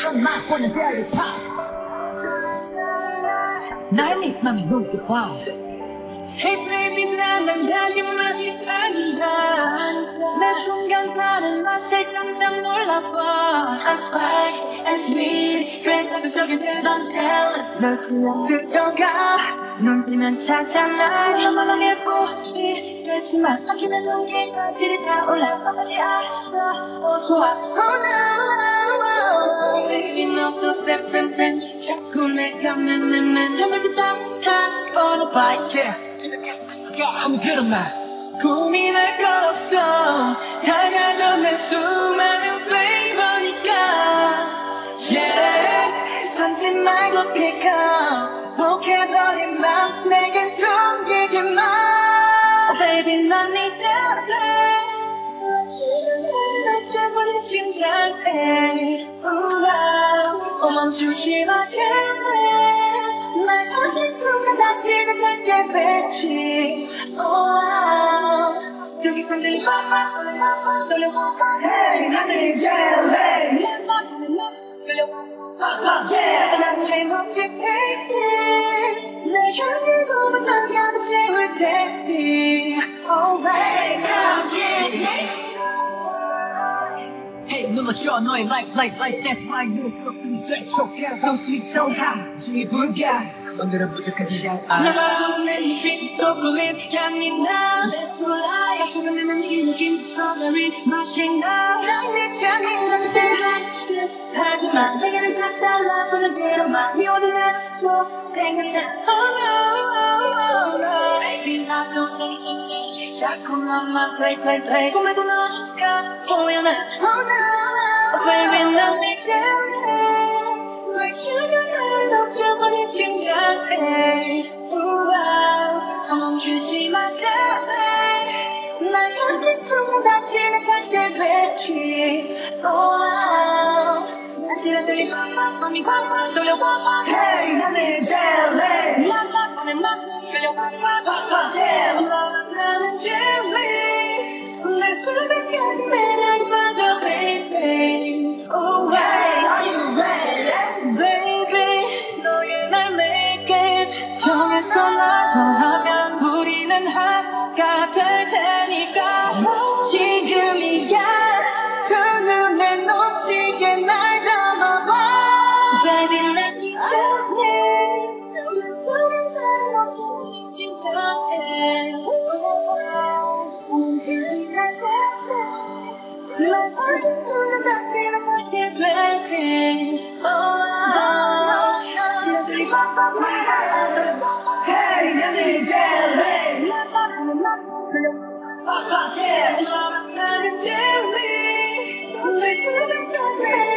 Sono monetario pop. Nani na minuto pau. Hey baby, dalam daging masih enggan. Nasungkan pada masih tentang nolapah. I'm spicy and sweet, great for the talking that I'm telling. Masih yang terdoga, nuntiman cacana. Malang epohi, keciman. Akhirnya nungguin diri caulah, apa tiada. Oh tua, oh no. Saving up those efforts and 자꾸 내가 맨 힘을 담간 on a bike. 이렇게 스페이스가 하면 그런만 고민할 것 없어. 다가온 내 수많은 flavor니까 yeah. 참지 말고 pick up 독해버린 맘 내겐 숨기지 마. Baby 난 잊을래. 내 심장에 우와 멈추지 마 제발. 날 삼킨 순간 다시 내 작게 뱉지 우와 여기 건드린 맘만 손에 맘만 돌려보자. Hey 나는 젤레 내 맘에 눈 돌려보고 맘만 yeah 난 제목이 take it 내 향을 보면 난 가득히 will take it oh baby come get me. 눌러줘 너의 life that's my new perfume. 촉촉해 so sweet so hot 주위 불가 오늘은 부족하지 않아. 내 마음 내 눈빛 또 꿈이 향이 나 Let's fly 가속은 내는 이 느낌 strawberry 맛이 나 나의 향이 나도 대단해. 하지만 내게는 다 달라붙는 비로만 미워도 난 또 생각나. Oh no baby I don't think so sick 자꾸 나만 play 꿈에도 너가 보여나. Oh no baby, 난 잊을래. 너의 시간을 넘겨버린 심장에 우와 멈추지 마 제발. 날 삼킨 순간 다시 날 찾게 됐지 우와 다시는 돌린 맘만 맘이 광광 돌려봐봐. Hey, 난 잊을래. 맘만 맘에 맘만 돌려봐봐. Yeah, love, 나는 잊을래. 날 수백까지 매력 맞아 baby. Oh wait, are you ready? Baby, 너의 날 make it. 너에서 라고 하면 우리는 하나가 될 테니까 지금이야. 그 눈에 넘치게 날 담아봐. Baby, 난 잊을래. 너의 손을 날 넘기는 심장에 움직이는 세상에 날 설득하는 당신은 I'm not